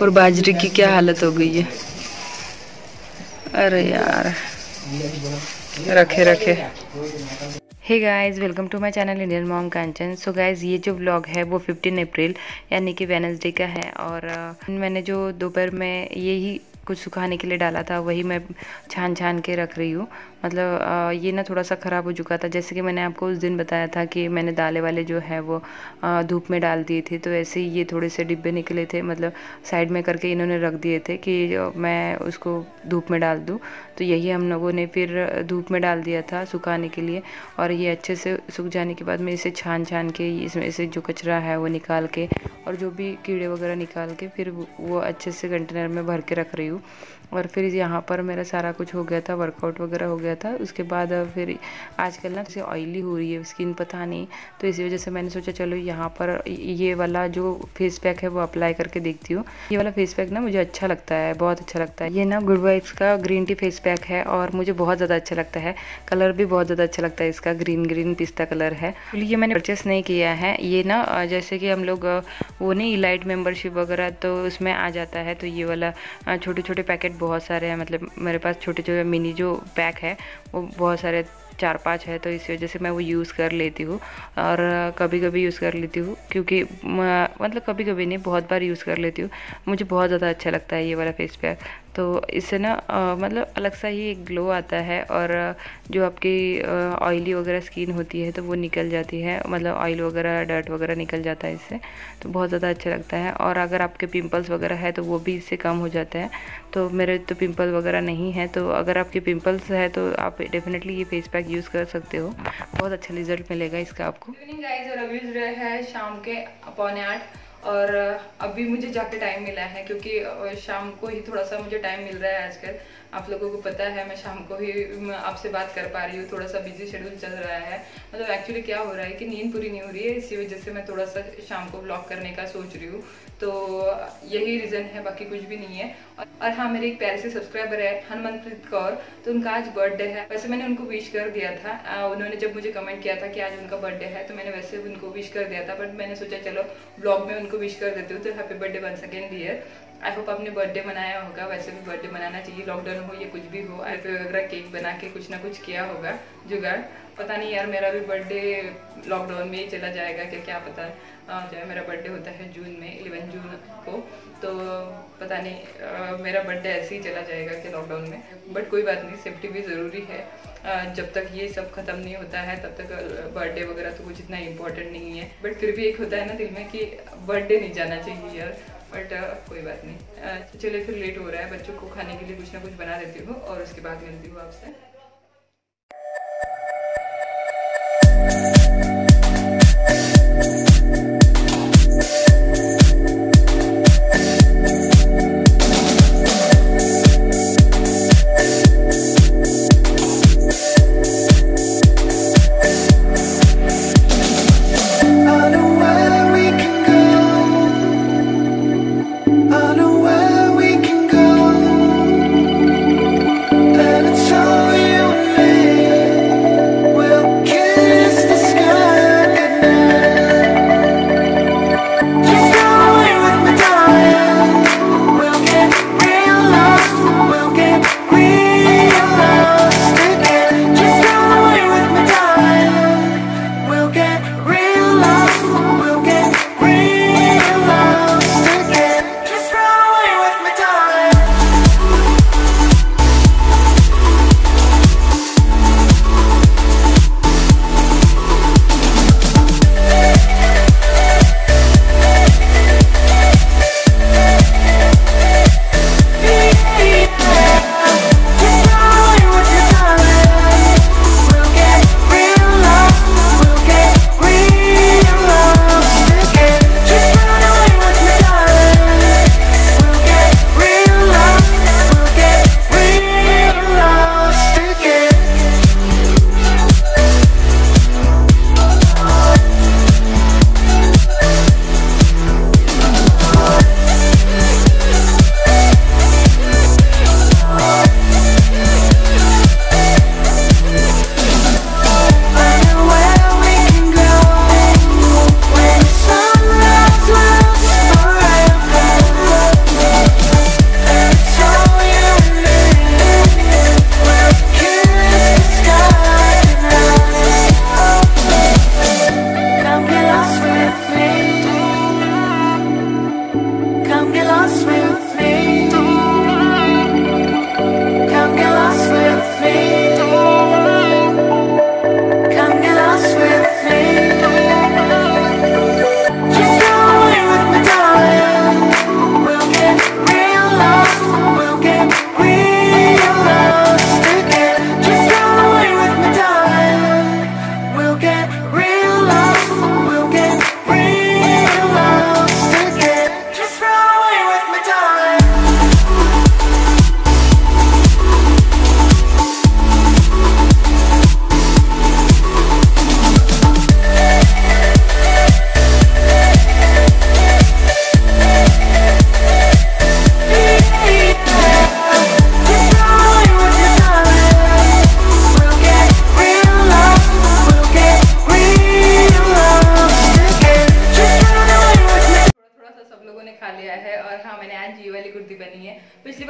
पर बाजरे की क्या हालत हो गई है। अरे यार रखे रखे। Hey guys, welcome to my channel Indian mom Kanchan. So guys, ये जो व्लॉग है वो 15 अप्रैल यानी कि वेडनेसडे का है। और मैंने जो दोपहर में यही कुछ सुखाने के लिए डाला था वही मैं छान के रख रही हूँ। मतलब ये ना थोड़ा सा ख़राब हो चुका था, जैसे कि मैंने आपको उस दिन बताया था कि मैंने दालें वाले जो है वो धूप में डाल दिए थे। तो ऐसे ही ये थोड़े से डिब्बे निकले थे, मतलब साइड में करके इन्होंने रख दिए थे कि मैं उसको धूप में डाल दूँ। तो यही हम लोगों ने फिर धूप में डाल दिया था सुखाने के लिए। और ये अच्छे से सूख जाने के बाद मैं इसे छान के इसमें से जो कचरा है वो निकाल के और जो भी कीड़े वगैरह निकाल के फिर वो अच्छे से कंटेनर में भर के रख रही हूँ। और फिर यहाँ पर मेरा सारा कुछ हो गया था, वर्कआउट वगैरह हो गया था। उसके बाद फिर आजकल ना जैसे ऑयली हो रही है स्किन, पता नहीं, तो इसी वजह से मैंने सोचा चलो यहाँ पर ये वाला जो फेस पैक है वो अप्लाई करके देखती हूँ। ये वाला फेस पैक ना मुझे अच्छा लगता है, बहुत अच्छा लगता है। ये ना गुड वाइब्स का ग्रीन टी फेस पैक है और मुझे बहुत ज़्यादा अच्छा लगता है। कलर भी बहुत ज़्यादा अच्छा लगता है इसका, ग्रीन पिस्ता कलर है। ये मैंने परचेस नहीं किया है। ये ना जैसे कि हम लोग वो नहीं लाइट मेंबरशिप वगैरह तो उसमें आ जाता है, तो ये वाला छोटे छोटे पैकेट बहुत सारे हैं। मतलब मेरे पास छोटे छोटे मिनी जो पैक है वो बहुत सारे 4-5 है, तो इसी वजह से मैं वो यूज़ कर लेती हूँ। और कभी कभी यूज़ कर लेती हूँ क्योंकि मतलब कभी कभी नहीं, बहुत बार यूज़ कर लेती हूँ। मुझे बहुत ज़्यादा अच्छा लगता है ये वाला फेस पैक। तो इससे ना मतलब अलग सा ही एक ग्लो आता है और जो आपकी ऑयली वगैरह स्किन होती है तो वो निकल जाती है, मतलब ऑयल वगैरह डर्ट वगैरह निकल जाता है इससे, तो बहुत ज़्यादा अच्छा लगता है। और अगर आपके पिंपल्स वगैरह है तो वो भी इससे कम हो जाता है। तो मेरे तो पिंपल वगैरह नहीं है, तो अगर आपके पिंपल्स है तो आप डेफिनेटली ये फेस पैक यूज़ कर सकते हो, बहुत अच्छा रिजल्ट मिलेगा इसका आपको। इवनिंग गाइस, और अभी है शाम के 7:45 और अभी मुझे जाके टाइम मिला है क्योंकि शाम को ही थोड़ा सा मुझे टाइम मिल रहा है। आजकल आप लोगों को पता है मैं शाम को ही आपसे बात कर पा रही हूँ, थोड़ा सा बिजी शेड्यूल चल रहा है। मतलब एक्चुअली क्या हो रहा है कि नींद पूरी नहीं हो रही है, इसी वजह से मैं थोड़ा सा शाम को ब्लॉग करने का सोच रही हूँ। तो यही रीज़न है, बाकी कुछ भी नहीं है। और हाँ, मेरे एक प्यारे से सब्सक्राइबर है हनुमंतप्रीत कौर, तो उनका आज बर्थडे है। वैसे मैंने उनको विश कर दिया था, उन्होंने जब मुझे कमेंट किया था कि आज उनका बर्थडे है तो मैंने वैसे उनको विश कर दिया था, बट मैंने सोचा चलो ब्लॉग में उनको विश कर देती हूँ। तो happy birthday once again dear. I hope आपने बर्थडे मनाया होगा, वैसे भी बर्थडे मनाना चाहिए, लॉकडाउन हो या कुछ भी हो। आई पे वगैरह केक बना के कुछ ना कुछ किया होगा जुगाड़, पता नहीं यार। मेरा भी बर्थडे लॉकडाउन में ही चला जाएगा क्या, क्या पता है। मेरा बर्थडे होता है जून में, 11 जून को, तो पता नहीं मेरा बर्थडे ऐसे ही चला जाएगा कि लॉकडाउन में। बट कोई बात नहीं, सेफ्टी भी ज़रूरी है। जब तक ये सब खत्म नहीं होता है तब तक बर्थडे वगैरह तो कुछ इतना इम्पोर्टेंट नहीं है। बट फिर भी एक होता है ना दिल में कि बर्थडे नहीं जाना चाहिए यार, बट कोई बात नहीं। चलिए, फिर लेट हो रहा है, बच्चों को खाने के लिए कुछ ना कुछ बना देती हूँ और उसके बाद मिलती हूँ आपसे। It's all you.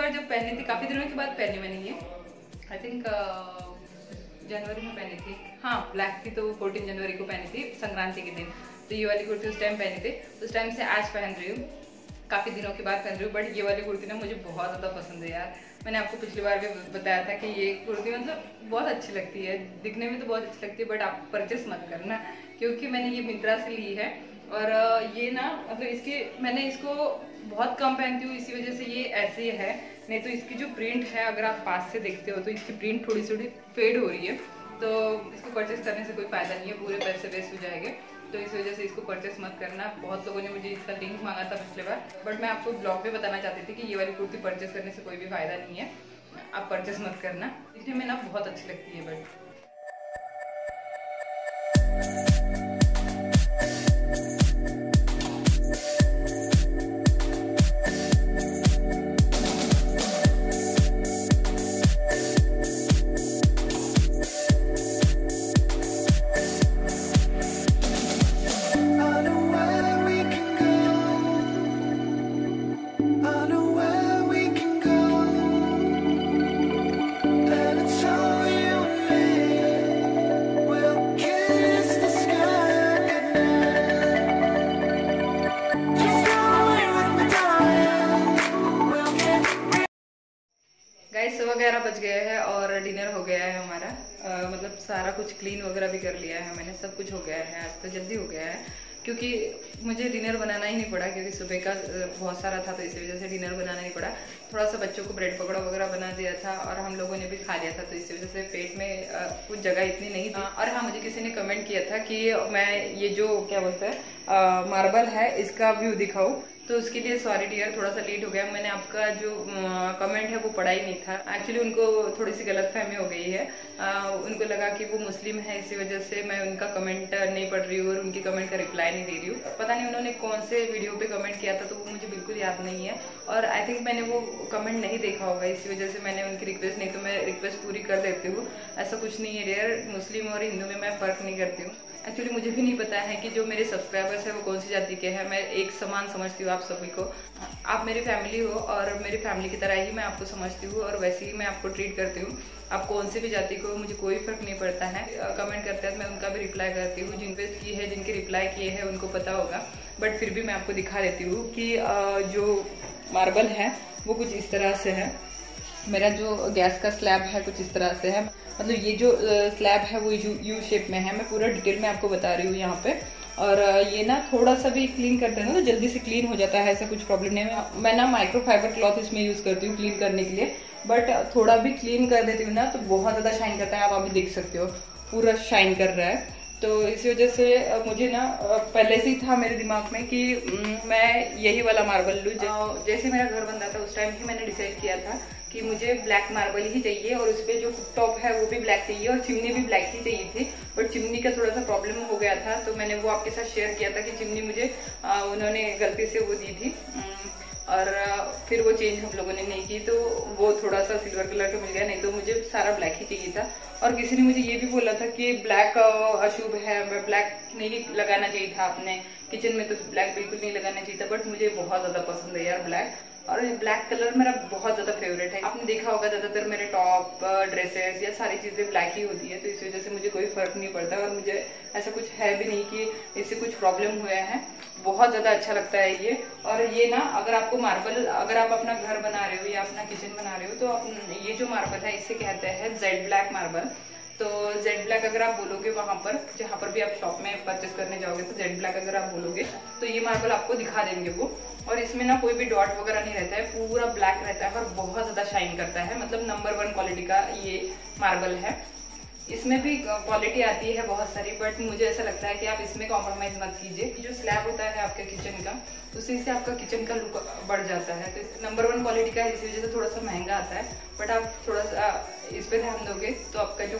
बार जब पहनी थी, काफ़ी दिनों के बाद पहनी मैंने ये, आई थिंक जनवरी में पहनी थी। हाँ, ब्लैक थी तो 14 जनवरी को पहनी थी, संक्रांति के दिन। तो ये वाली कुर्ती उस टाइम पहनी थी, उस टाइम से आज पहन रही हूँ, काफ़ी दिनों के बाद पहन रही हूँ। बट ये वाली कुर्ती ना मुझे बहुत ज़्यादा पसंद है यार। मैंने आपको पिछली बार भी बताया था कि ये कुर्ती मतलब बहुत अच्छी लगती है, दिखने में तो बहुत अच्छी लगती है, बट आप परचेस मत करना, क्योंकि मैंने ये मिंत्रा से ली है। और ये ना मतलब इसके मैंने इसको बहुत कम पहनती हूँ, इसी वजह से ये ऐसे है, नहीं तो इसकी जो प्रिंट है अगर आप पास से देखते हो तो इसकी प्रिंट थोड़ी थोड़ी फेड हो रही है। तो इसको परचेस करने से कोई फ़ायदा नहीं है, पूरे पैसे वेस्ट हो जाएंगे। तो इस वजह से इसको परचेस मत करना। बहुत लोगों ने मुझे इसका लिंक मांगा था पिछले बार, बट मैं आपको ब्लॉग में बताना चाहती थी कि ये वाली कुर्ती परचेस करने से कोई भी फायदा नहीं है, आप परचेस मत करना। दिखने में ना बहुत अच्छी लगती है बट। वगैरह बज गया है और डिनर हो गया है हमारा, मतलब सारा कुछ क्लीन वगैरह भी कर लिया है मैंने, सब कुछ हो गया है। आज तो जल्दी हो गया है क्योंकि मुझे डिनर बनाना ही नहीं पड़ा, क्योंकि सुबह का बहुत सारा था तो इसी वजह से डिनर बनाना नहीं पड़ा। थोड़ा सा बच्चों को ब्रेड पकौड़ा वगैरह बना दिया था और हम लोगों ने भी खा लिया था, तो इसी वजह से पेट में कुछ जगह इतनी नहीं थी। और हाँ, मुझे किसी ने कमेंट किया था कि मैं ये जो क्या बोलते हैं मार्बल है इसका व्यू दिखाऊँ, तो उसके लिए सॉरी डियर, थोड़ा सा लेट हो गया। मैंने आपका जो कमेंट है वो पढ़ा ही नहीं था। एक्चुअली उनको थोड़ी सी गलतफहमी हो गई है, उनको लगा कि वो मुस्लिम है, इसी वजह से मैं उनका कमेंट नहीं पढ़ रही हूँ और उनकी कमेंट का रिप्लाई नहीं दे रही हूँ। पता नहीं उन्होंने कौन से वीडियो पे कमेंट किया था, तो वो मुझे बिल्कुल याद नहीं है और आई थिंक मैंने वो कमेंट नहीं देखा होगा, इसी वजह से मैंने उनकी रिक्वेस्ट, नहीं तो मैं रिक्वेस्ट पूरी कर देती हूँ। ऐसा कुछ नहीं है डियर, मुस्लिम और हिंदू में मैं फ़र्क नहीं करती हूँ। एक्चुअली मुझे भी नहीं पता है कि जो मेरे सब्सक्राइबर्स हैं वो कौन सी जाति के हैं, मैं एक समान समझती हूँ आप सभी को। आप मेरी फैमिली हो और मेरी फैमिली की तरह ही मैं आपको समझती हूँ और वैसे ही मैं आपको ट्रीट करती हूँ। आप कौन से भी जाति को, मुझे कोई फ़र्क नहीं पड़ता है। कमेंट करते हैं तो मैं उनका भी रिप्लाई करती हूँ, जिन पर की है, जिनके रिप्लाई किए हैं उनको पता होगा। बट फिर भी मैं आपको दिखा देती हूँ कि जो मार्बल है वो कुछ इस तरह से है, मेरा जो गैस का स्लैब है कुछ इस तरह से है, मतलब ये जो स्लैब है वो यू शेप में है। मैं पूरा डिटेल में आपको बता रही हूँ यहाँ पे। और ये ना थोड़ा सा भी क्लीन करते हैं ना तो जल्दी से क्लीन हो जाता है, ऐसा कुछ प्रॉब्लम नहीं है। मैं ना माइक्रोफाइबर क्लॉथ इसमें यूज़ करती हूँ क्लीन करने के लिए, बट थोड़ा भी क्लीन कर देती हूँ ना तो बहुत ज़्यादा शाइन करता है। आप अभी देख सकते हो पूरा शाइन कर रहा है। तो इसी वजह से मुझे ना पहले से ही था मेरे दिमाग में कि मैं यही वाला मार्बल लूँ। जैसे मेरा घर बन रहा था उस टाइम ही मैंने डिसाइड किया था कि मुझे ब्लैक मार्बल ही चाहिए और उस पर जो टॉप है वो भी ब्लैक चाहिए और चिमनी भी ब्लैक ही चाहिए थी। बट चिमनी का थोड़ा सा प्रॉब्लम हो गया था तो मैंने वो आपके साथ शेयर किया था कि चिमनी मुझे उन्होंने गलती से वो दी थी और फिर वो चेंज हम लोगों ने नहीं की, तो वो थोड़ा सा सिल्वर कलर का मिल गया, नहीं तो मुझे सारा ब्लैक ही चाहिए था। और किसी ने मुझे ये भी बोला था कि ब्लैक अशुभ है, ब्लैक नहीं लगाना चाहिए था आपने किचन में, तो ब्लैक बिल्कुल नहीं लगाना चाहिए था। बट मुझे बहुत ज़्यादा पसंद है यार ब्लैक, और ब्लैक कलर मेरा बहुत ज़्यादा फेवरेट है। आपने देखा होगा ज़्यादातर मेरे टॉप, ड्रेसेस या सारी चीज़ें ब्लैक ही होती है, तो इस वजह से मुझे कोई फ़र्क नहीं पड़ता और मुझे ऐसा कुछ है भी नहीं कि इससे कुछ प्रॉब्लम हुआ है। बहुत ज़्यादा अच्छा लगता है ये। और ये ना अगर आपको मार्बल, अगर आप अपना घर बना रहे हो या अपना किचन बना रहे हो तो आप ये जो मार्बल है इसे कहते हैं जेड ब्लैक मार्बल। तो जेड ब्लैक अगर आप बोलोगे वहाँ पर, जहाँ पर भी आप शॉप में परचेस करने जाओगे तो जेड ब्लैक अगर आप बोलोगे तो ये मार्बल आपको दिखा देंगे वो। और इसमें ना कोई भी डॉट वगैरह नहीं रहता है, पूरा ब्लैक रहता है और बहुत ज़्यादा शाइन करता है, मतलब नंबर 1 क्वालिटी का ये मार्बल है। इसमें भी क्वालिटी आती है बहुत सारी, बट मुझे ऐसा लगता है कि आप इसमें कॉम्प्रोमाइज़ मत कीजिए। जो स्लैब होता है आपके किचन का, उसी से आपका किचन का लुक बढ़ जाता है, तो नंबर 1 क्वालिटी का, इसी वजह से थोड़ा सा महंगा आता है। बट आप थोड़ा सा इस पर ध्यान दोगे तो आपका जो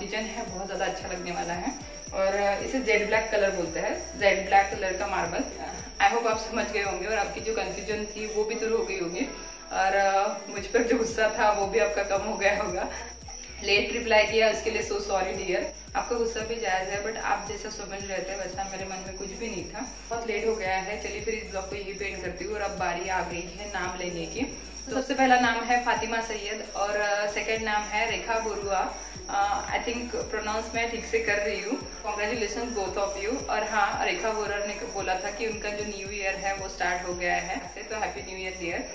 किचन है बहुत ज़्यादा अच्छा लगने वाला है। और इसे जेड ब्लैक कलर बोलते हैं, जेड ब्लैक कलर का मार्बल। आई होप आप समझ गए होंगे और आपकी जो कन्फ्यूजन थी वो भी दूर हो गई होगी और मुझ पर जो गुस्सा था वो भी आपका कम हो गया होगा। लेट रिप्लाई किया उसके लिए सो सॉरी डियर। आपका गुस्सा भी जायज़ है, बट आप जैसा समझ रहे थे वैसा मेरे मन में कुछ भी नहीं था। बहुत लेट हो गया है, चलिए फिर इस ब्लॉग को यही पेंट करती हूँ और अब बारी आ गई है नाम लेने की। तो सबसे पहला नाम है फातिमा सैयद और सेकंड नाम है Rekha Borua. I think pronounce मैं ठीक से कर रही हूँ। Congratulation both of you. और हाँ, रेखा बोरुआ ने बोला था कि उनका जो न्यू ईयर है वो स्टार्ट हो गया है, तो हैप्पी न्यू ईयर डियर।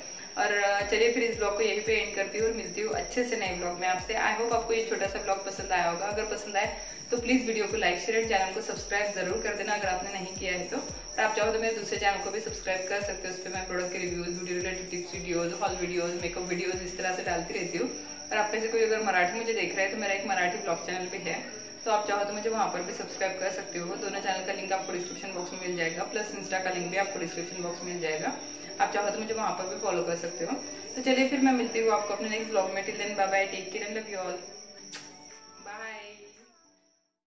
और चलिए फिर इस ब्लॉग को यहीं पे एंड करती हूँ और मिलती हूँ अच्छे से नए ब्लॉग में आपसे। आई होप आपको ये छोटा सा ब्लॉग पसंद आया होगा। अगर पसंद आए तो प्लीज़ वीडियो को लाइक शेयर, चैनल को सब्सक्राइब जरूर कर देना अगर आपने नहीं किया है तो। और आप चाहो तो मेरे दूसरे चैनल को भी सब्सक्राइब कर सकते हो, उस पर मैं प्रोडक्ट के reviews, video related tips videos, haul videos, makeup videos इस तरह से डालती रहती हूँ। और आप में से कोई अगर मराठी मुझे देख रहा है तो मेरा एक मराठी ब्लॉग चैनल भी है, तो आप चाहो तो मुझे वहाँ पर भी सब्सक्राइब कर सकते हो। दोनों चैनल का लिंक आपको डिस्क्रिप्शन बॉक्स में मिल जाएगा, प्लस इंस्टा का लिंक भी आपको डिस्क्रिप्शन बॉक्स में मिल जाएगा। आप चाहो तो मुझे वहाँ पर भी फॉलो कर सकते हो। तो चलिए फिर मैं मिलती हूँ आपको अपने नेक्स्ट ब्लॉग में। Till then bye bye, take care and love you all.